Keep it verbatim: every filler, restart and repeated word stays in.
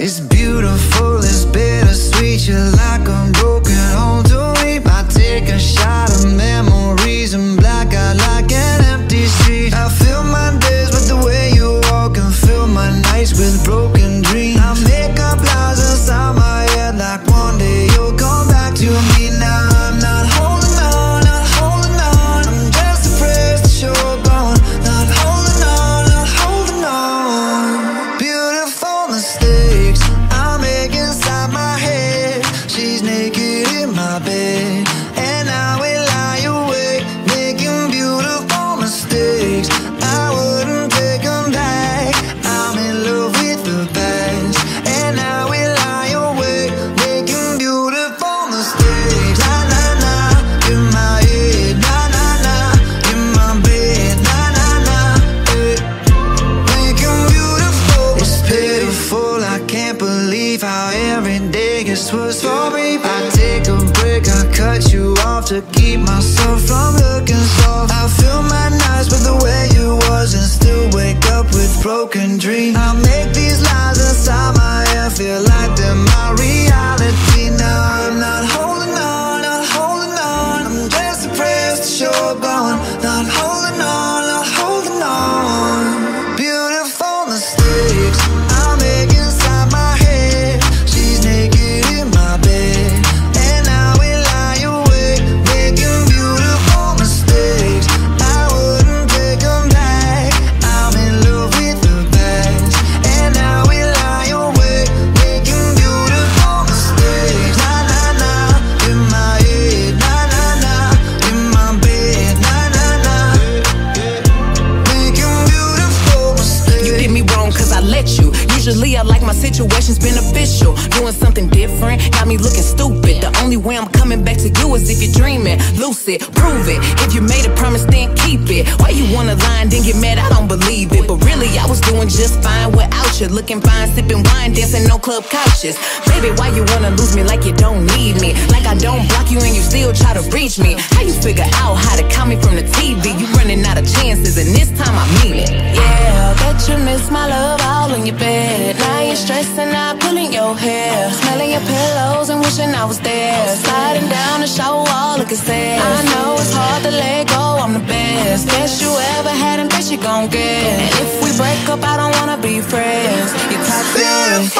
It's beautiful, it's bittersweet. You're like a broken old dream. I take a shot of memories and black out like an empty street. I fill my days with the way you walk and fill my nights with broken dreams. I make up lies inside my head like one day you'll come back to me. Now I'm not holding on, not holding on. I'm just afraid that you're gone. Not holding on, not holding on. Beautiful mistakes I make inside my head. She's naked in my bed, and I will lie awake, making beautiful mistakes. I wouldn't take them back. I'm in love with the past, and I will lie awake, making beautiful mistakes. Na na na, in my head. Na na na, in my bed. Na na na, eh. Making beautiful. It's pitiful, I can't believe how every day gets worse for me. I take a break, I cut you off to keep myself from looking soft. I fill my nights with the way you was and still wake up with broken dreams. I make these lies inside my head feel like they're my reality. Now I'm not holding on, not holding on. I'm just depressed that you're gone. Not holding on, not holding on. Beautiful mistakes I make inside my head. She's naked in my bed, and I will lie awake, making beautiful mistakes. I wouldn't take them back. I'm in love with the past, and I will lie awake, making beautiful mistakes. Na na na, in my head. Na na na, in my bed. Na na na, making beautiful mistakes. You did me wrong cause I let you. Usually I like my situations beneficial. Doing something different got me looking stupid. The only way I'm coming back to you is if you're dreaming. Lucid, prove it. If you made a promise, then keep it. Why you wanna lie and then get mad? I don't believe it. But really, I was doing just fine without you. Looking fine, sipping wine, dancing on club couches. Baby, why you wanna lose me like you don't need me? Like I don't block you and you still try to reach me. How you figure out how to call me from the T V? You running out of chances, and this time I mean it. Yeah, bet you miss my love all in your bed. Now you're stressing out, pulling your hair, smelling your pillows and wishing I was there. Sliding down the shower wall, looking sad. I know it's hard to let go, I'm the best. Best you ever had and best you gon' get. And if we break up, I don't wanna be friends. You're toxic.